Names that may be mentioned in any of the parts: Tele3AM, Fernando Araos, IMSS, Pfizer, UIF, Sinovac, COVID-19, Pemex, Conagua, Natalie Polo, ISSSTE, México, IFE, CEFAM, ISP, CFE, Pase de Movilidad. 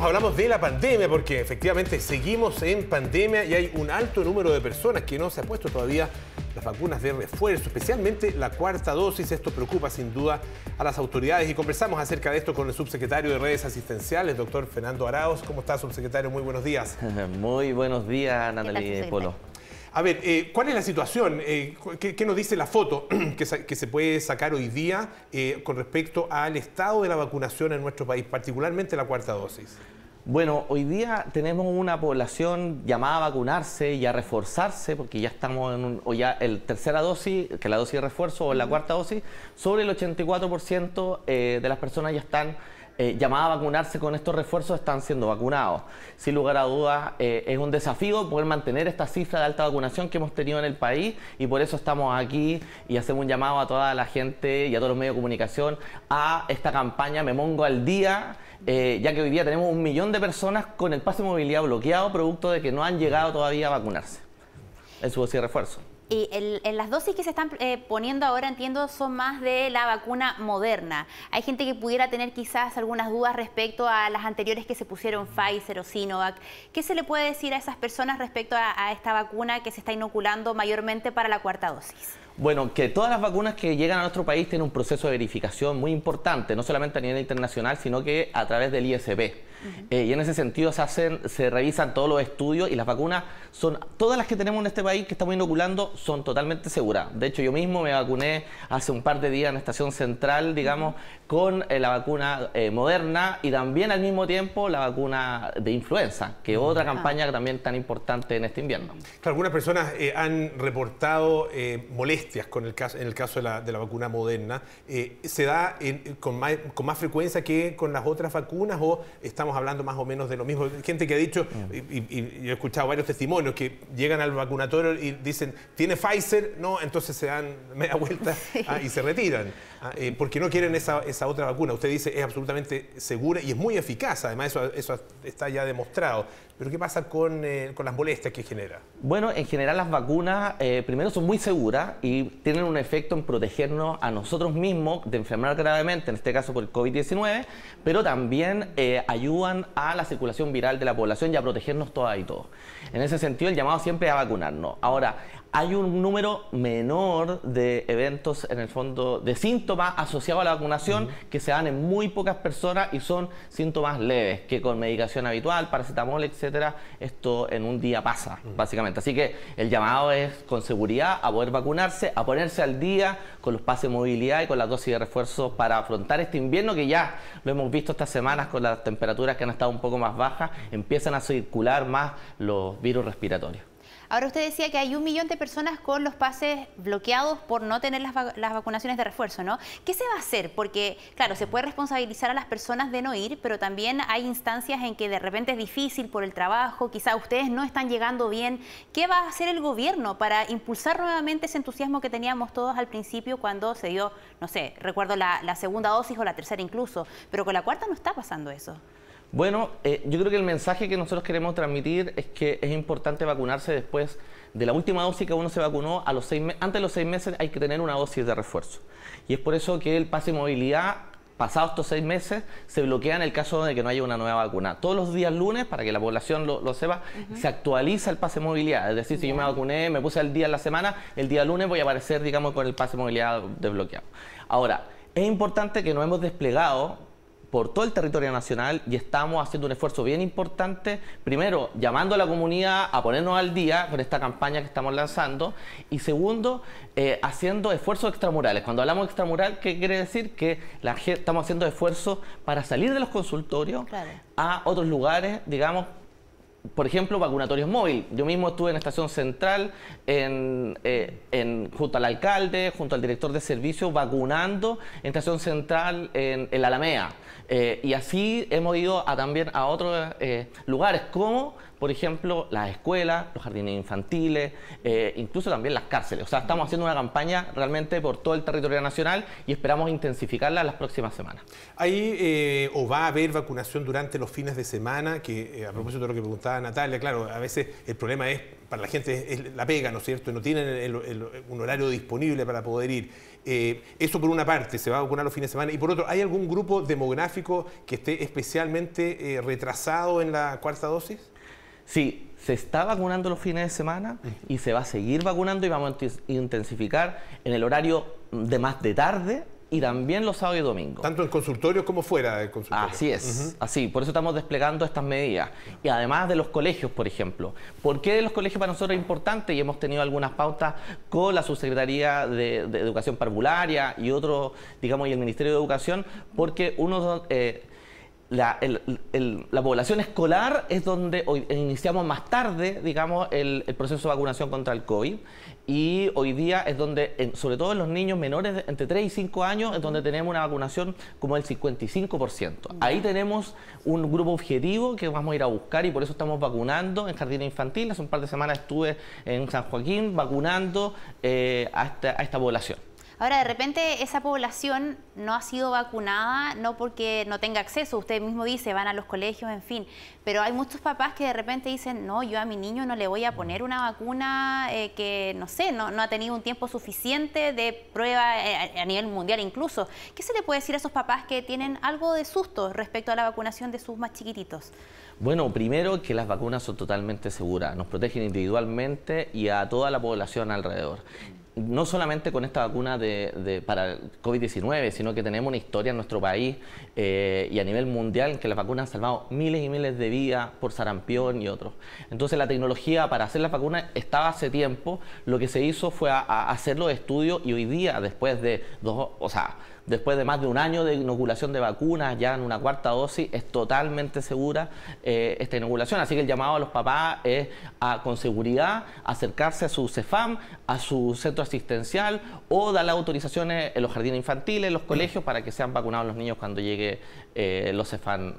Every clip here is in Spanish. Hablamos de la pandemia porque efectivamente seguimos en pandemia y hay un alto número de personas que no se han puesto todavía las vacunas de refuerzo, especialmente la cuarta dosis. Esto preocupa sin duda a las autoridades y conversamos acerca de esto con el subsecretario de Redes Asistenciales, doctor Fernando Araos. ¿Cómo está, subsecretario? Muy buenos días. Muy buenos días, Natalie Polo. A ver, ¿cuál es la situación? ¿Qué nos dice la foto que se puede sacar hoy día con respecto al estado de la vacunación en nuestro país, particularmente la cuarta dosis? Bueno, hoy día tenemos una población llamada a vacunarse y a reforzarse, porque ya estamos en tercera dosis, que es la dosis de refuerzo, o la cuarta dosis. Sobre el 84% de las personas ya están llamadas a vacunarse con estos refuerzos, están siendo vacunados. Sin lugar a dudas, es un desafío poder mantener esta cifra de alta vacunación que hemos tenido en el país, y por eso estamos aquí y hacemos un llamado a toda la gente y a todos los medios de comunicación a esta campaña Me Mongo al Día, ya que hoy día tenemos 1 millón de personas con el pase de movilidad bloqueado, producto de que no han llegado todavía a vacunarse en su dosis de refuerzo. Y en las dosis que se están poniendo ahora, entiendo, son más de la vacuna Moderna. Hay gente que pudiera tener quizás algunas dudas respecto a las anteriores que se pusieron, Pfizer o Sinovac. ¿Qué se le puede decir a esas personas respecto a esta vacuna que se está inoculando mayormente para la cuarta dosis? Bueno, que todas las vacunas que llegan a nuestro país tienen un proceso de verificación muy importante, no solamente a nivel internacional, sino que a través del ISP. Y en ese sentido se revisan todos los estudios, y las vacunas son, todas las que tenemos en este país que estamos inoculando, son totalmente seguras. De hecho, yo mismo me vacuné hace un par de días en la Estación Central, digamos, con la vacuna Moderna, y también al mismo tiempo la vacuna de influenza, que es otra campaña que también tan importante en este invierno. Algunas personas han reportado molestias con en el caso de la vacuna Moderna. ¿Se da con más frecuencia que con las otras vacunas, o estamos hablando más o menos de lo mismo? Gente que ha dicho, y he escuchado varios testimonios, que llegan al vacunatorio y dicen, ¿tiene Pfizer? No, entonces se dan media vuelta y se retiran, porque no quieren esa otra vacuna. Usted dice, es absolutamente segura y es muy eficaz, además eso está ya demostrado. Pero ¿qué pasa con las molestias que genera? Bueno, en general las vacunas, primero, son muy seguras y tienen un efecto en protegernos a nosotros mismos de enfermar gravemente, en este caso por el COVID-19, pero también ayuda a la circulación viral de la población y a protegernos todas y todos. En ese sentido, el llamado siempre es a vacunarnos. Ahora, hay un número menor de eventos, en el fondo, de síntomas asociados a la vacunación que se dan en muy pocas personas, y son síntomas leves, que con medicación habitual, paracetamol, etcétera, esto en un día pasa, básicamente. Así que el llamado es, con seguridad, a poder vacunarse, a ponerse al día con los pases de movilidad y con las dosis de refuerzo para afrontar este invierno, que ya lo hemos visto estas semanas con las temperaturas que han estado un poco más bajas, empiezan a circular más los virus respiratorios. Ahora, usted decía que hay 1 millón de personas con los pases bloqueados por no tener las vacunaciones de refuerzo, ¿no? ¿Qué se va a hacer? Porque, claro, se puede responsabilizar a las personas de no ir, pero también hay instancias en que de repente es difícil por el trabajo, quizá ustedes no están llegando bien. ¿Qué va a hacer el gobierno para impulsar nuevamente ese entusiasmo que teníamos todos al principio cuando se dio, no sé, recuerdo la segunda dosis o la tercera incluso, pero con la cuarta no está pasando eso? Bueno, yo creo que el mensaje que nosotros queremos transmitir es que es importante vacunarse después de la última dosis que uno se vacunó. A los 6 meses, antes de los 6 meses hay que tener una dosis de refuerzo. Y es por eso que el pase de movilidad, pasados estos 6 meses, se bloquea en el caso de que no haya una nueva vacuna. Todos los días lunes, para que la población lo sepa, se actualiza el pase de movilidad. Es decir, si yo me vacuné, me puse al día de la semana, el día lunes voy a aparecer, digamos, con el pase de movilidad desbloqueado. Ahora, es importante que nos hemos desplegado por todo el territorio nacional y estamos haciendo un esfuerzo bien importante, primero, llamando a la comunidad a ponernos al día con esta campaña que estamos lanzando, y segundo, haciendo esfuerzos extramurales. Cuando hablamos de extramural, ¿qué quiere decir? Que estamos haciendo esfuerzos para salir de los consultorios a otros lugares, digamos, por ejemplo, vacunatorios móviles. Yo mismo estuve en Estación Central, junto al alcalde, junto al director de servicios, vacunando en Estación Central en la Alameda. Y así hemos ido también a otros lugares, como por ejemplo las escuelas, los jardines infantiles, incluso también las cárceles. O sea, estamos haciendo una campaña realmente por todo el territorio nacional y esperamos intensificarla las próximas semanas. ¿Hay o va a haber vacunación durante los fines de semana? Que a propósito de lo que preguntaba comentaba Natalia, claro, a veces el problema es, para la gente es la pega, ¿no es cierto? No tienen un horario disponible para poder ir. Eso por una parte, se va a vacunar los fines de semana. Y por otro, ¿hay algún grupo demográfico que esté especialmente retrasado en la cuarta dosis? Sí, se está vacunando los fines de semana y se va a seguir vacunando y vamos a intensificar en el horario de más de tarde y también los sábados y domingos. Tanto en consultorios como fuera del consultorio. Así es, así. Por eso estamos desplegando estas medidas. Y además de los colegios, por ejemplo. ¿Por qué de los colegios para nosotros es importante? Y hemos tenido algunas pautas con la Subsecretaría de Educación Parvularia y otro, digamos, y el Ministerio de Educación, porque uno... La población escolar es donde hoy iniciamos más tarde, digamos, el proceso de vacunación contra el COVID, y hoy día es donde, sobre todo en los niños menores de entre 3 y 5 años, es donde tenemos una vacunación como del 55%. Ahí tenemos un grupo objetivo que vamos a ir a buscar y por eso estamos vacunando en jardines infantiles. Hace un par de semanas estuve en San Joaquín vacunando a esta población. Ahora, de repente, esa población no ha sido vacunada, no porque no tenga acceso, usted mismo dice, van a los colegios, en fin, pero hay muchos papás que de repente dicen, no, yo a mi niño no le voy a poner una vacuna que, no sé, no ha tenido un tiempo suficiente de prueba a nivel mundial incluso. ¿Qué se le puede decir a esos papás que tienen algo de susto respecto a la vacunación de sus más chiquititos? Bueno, primero que las vacunas son totalmente seguras, nos protegen individualmente y a toda la población alrededor. No solamente con esta vacuna para COVID-19, sino que tenemos una historia en nuestro país y a nivel mundial en que las vacunas han salvado miles y miles de vidas por sarampión y otros. Entonces la tecnología para hacer las vacunas estaba hace tiempo, lo que se hizo fue a hacer los estudios y hoy día, después de más de un año de inoculación de vacunas, ya en una cuarta dosis, es totalmente segura esta inoculación. Así que el llamado a los papás es a, con seguridad, acercarse a su CEFAM, a su centro asistencial o dar las autorizaciones en los jardines infantiles, en los colegios, para que sean vacunados los niños cuando llegue los CEFAM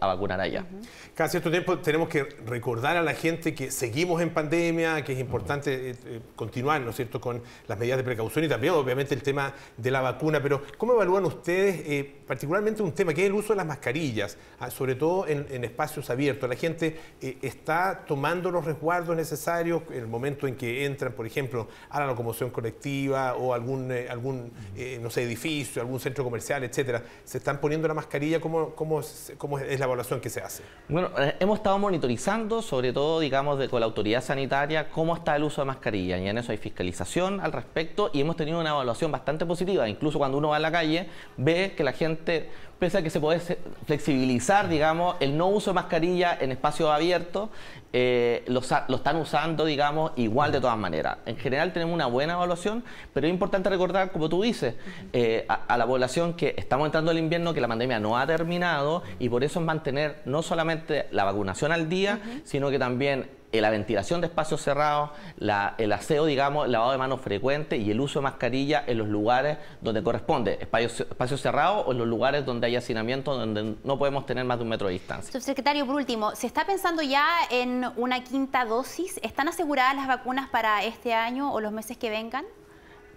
a vacunar allá. Cada cierto tiempo tenemos que recordar a la gente que seguimos en pandemia, que es importante continuar, ¿no es cierto?, con las medidas de precaución y también, obviamente, el tema de la vacuna, pero... ¿Cómo evalúan ustedes particularmente un tema que es el uso de las mascarillas, sobre todo en espacios abiertos? ¿La gente está tomando los resguardos necesarios en el momento en que entran, por ejemplo, a la locomoción colectiva o algún edificio, algún centro comercial, etcétera? ¿Se están poniendo la mascarilla? ¿Cómo es la evaluación que se hace? Bueno, hemos estado monitorizando, sobre todo, digamos, con la autoridad sanitaria, cómo está el uso de mascarilla. Y en eso hay fiscalización al respecto y hemos tenido una evaluación bastante positiva. Incluso cuando uno va a la calle, ve que la gente, pese a que se puede flexibilizar, digamos, el no uso de mascarilla en espacios abiertos, lo están usando, digamos, igual de todas maneras. En general tenemos una buena evaluación, pero es importante recordar, como tú dices, a la población que estamos entrando al invierno, que la pandemia no ha terminado y por eso es mantener no solamente la vacunación al día, sino que también la ventilación de espacios cerrados, el aseo, digamos, el lavado de manos frecuente y el uso de mascarilla en los lugares donde corresponde, espacios cerrados o en los lugares donde hay hacinamiento, donde no podemos tener más de 1 metro de distancia. Subsecretario, por último, ¿se está pensando ya en una quinta dosis? ¿Están aseguradas las vacunas para este año o los meses que vengan?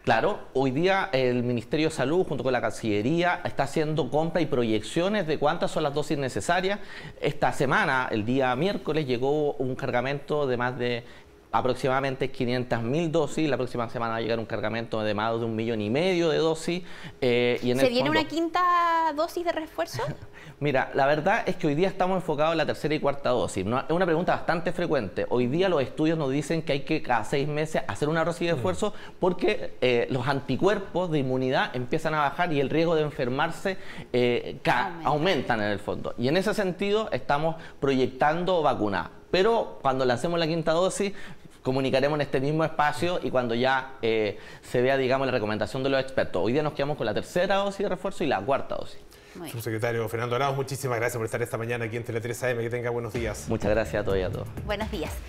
Claro, hoy día el Ministerio de Salud junto con la Cancillería está haciendo compra y proyecciones de cuántas son las dosis necesarias. Esta semana, el día miércoles, llegó un cargamento de más de aproximadamente 500.000 dosis. La próxima semana va a llegar un cargamento de más de 1,5 millones de dosis. ¿Se viene una quinta dosis de refuerzo? Mira, la verdad es que hoy día estamos enfocados en la tercera y cuarta dosis. Es una pregunta bastante frecuente. Hoy día los estudios nos dicen que hay que cada 6 meses hacer una dosis de refuerzo porque los anticuerpos de inmunidad empiezan a bajar y el riesgo de enfermarse aumentan en el fondo. Y en ese sentido estamos proyectando vacunar. Pero cuando lancemos la quinta dosis, comunicaremos en este mismo espacio y cuando ya se vea, digamos, la recomendación de los expertos. Hoy día nos quedamos con la tercera dosis de refuerzo y la cuarta dosis. Subsecretario Fernando Araos, muchísimas gracias por estar esta mañana aquí en Tele3AM. Que tenga buenos días. Muchas gracias a todos y a todos. Buenos días.